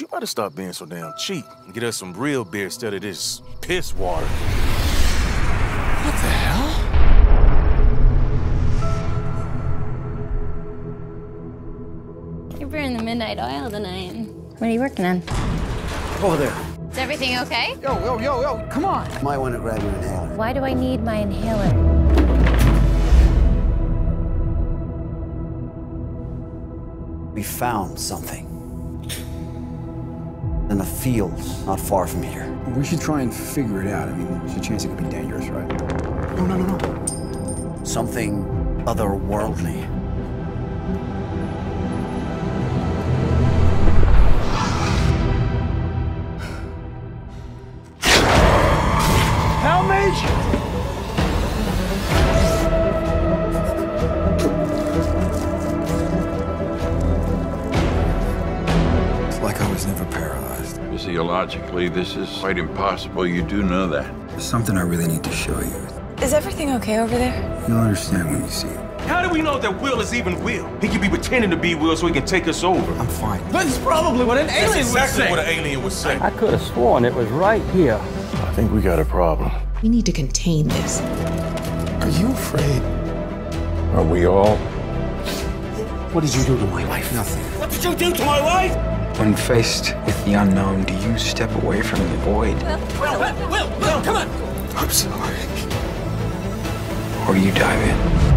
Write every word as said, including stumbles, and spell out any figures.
You better stop being so damn cheap and get us some real beer instead of this piss water. What the hell? You're burning the midnight oil tonight. What are you working on? Over there. Is everything okay? Yo, yo, yo, yo, come on. Might want to grab your inhaler. Why do I need my inhaler? We found something in a field not far from here. We should try and figure it out. I mean, there's a chance it could be dangerous, right? No, no, no, no. Something otherworldly. Help me! Never paralyzed. Physiologically, this is quite impossible. You do know that. There's something I really need to show you. Is everything okay over there? You'll understand when you see it. How do we know that Will is even Will? He could be pretending to be Will so he can take us over. I'm fine. That's probably what an alien would say. That's exactly what an alien would say. I could have sworn it was right here. I think we got a problem. We need to contain this. Are you afraid? Are we all? What did you do to my wife? Nothing. What did you do to my wife? When faced with the unknown, do you step away from the void? Will, Will, Will, Will, come on! I'm sorry. Or you dive in.